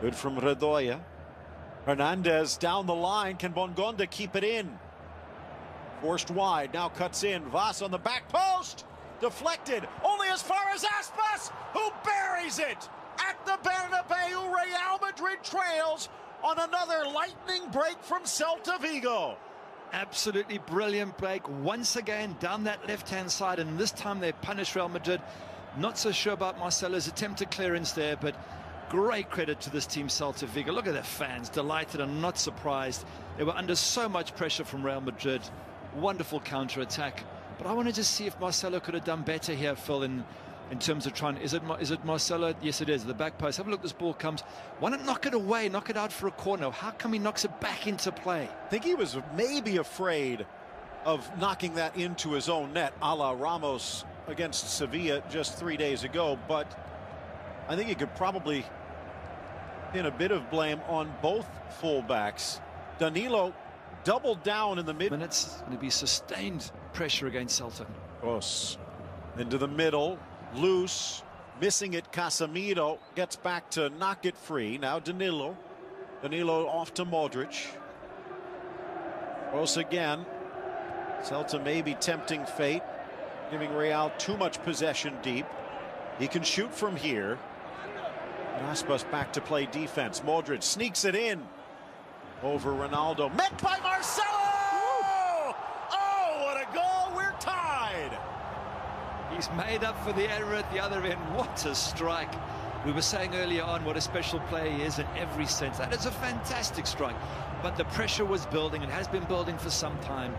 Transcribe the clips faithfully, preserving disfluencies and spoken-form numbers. Good from Rodoya. Hernandez down the line. Can Bongonda keep it in? Forced wide. Now cuts in. Vas on the back post. Deflected. Only as far as Aspas, who buries it. At the Bernabeu, Real Madrid trails on another lightning break from Celta Vigo. Absolutely brilliant break. Once again, down that left-hand side, and this time they punish Real Madrid. Not so sure about Marcelo's attempted clearance there, but great credit to this team, Celta Vigo. Look at their fans, delighted and not surprised. They were under so much pressure from Real Madrid. Wonderful counter-attack. But I wanted to see if Marcelo could have done better here, Phil, in, in terms of trying... Is it, is it Marcelo? Yes, it is. The back post. Have a look, this ball comes. Why not knock it away, knock it out for a corner? How come he knocks it back into play? I think he was maybe afraid of knocking that into his own net, a la Ramos against Sevilla just three days ago. But I think he could probably pin a bit of blame on both fullbacks. Danilo doubled down in the mid minutes. Going to be sustained pressure against Celta. Cross into the middle, loose, missing it. Casemiro gets back to knock it free. Now Danilo, Danilo off to Modric. Cross again. Celta may be tempting fate, giving Real too much possession deep. He can shoot from here. Aspas back to play defense. Modric sneaks it in over Ronaldo, met by Marcelo. Woo! Oh, what a goal! We're tied. He's made up for the error at the other end. What a strike. We were saying earlier on what a special player he is in every sense. That is a fantastic strike, but the pressure was building and has been building for some time.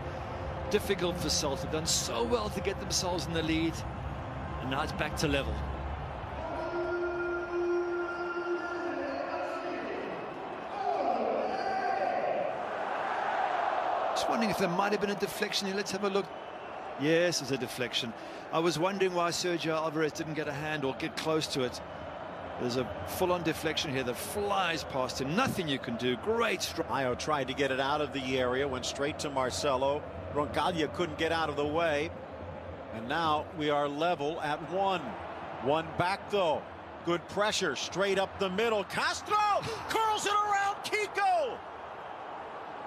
Difficult for Celta. Done so well to get themselves in the lead, and now it's back to level. Just wondering if there might have been a deflection here. Let's have a look. Yes, it's a deflection. I was wondering why Sergio Alvarez didn't get a hand or get close to it. There's a full-on deflection here that flies past him. Nothing you can do. Great strike. Iago tried to get it out of the area, went straight to Marcelo. Roncaglia couldn't get out of the way. And now we are level at one. One back, though. Good pressure. Straight up the middle. Castro curls it around Kiko.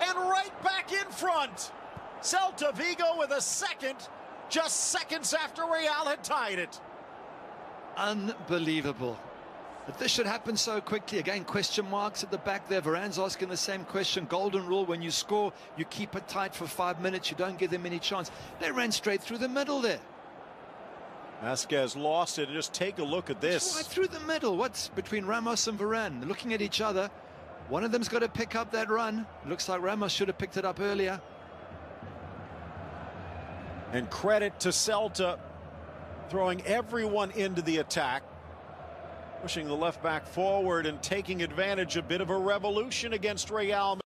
And right back in front. Celta Vigo with a second, just seconds after Real had tied it. Unbelievable. That this should happen so quickly. Again, question marks at the back there. Varane's asking the same question. Golden rule, when you score, you keep it tight for five minutes. You don't give them any chance. They ran straight through the middle there. Vasquez lost it. And just take a look at this. Right through the middle. What's between Ramos and Varane? They're looking at each other. One of them's got to pick up that run. Looks like Ramos should have picked it up earlier. And credit to Celta, throwing everyone into the attack. Pushing the left back forward and taking advantage, a bit of a revolution against Real Madrid.